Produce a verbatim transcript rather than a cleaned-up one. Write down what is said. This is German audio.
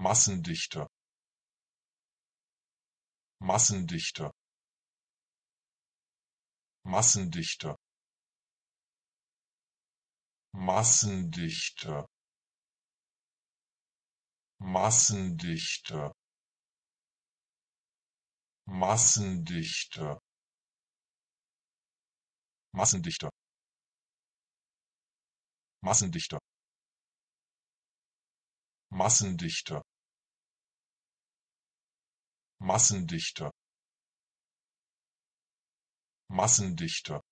Massendichte. Massendichte. Massendichte. Massendichte. Massendichte. Massendichte. Massendichte. Massendichte. Massendichte. Massendichte. Massendichte.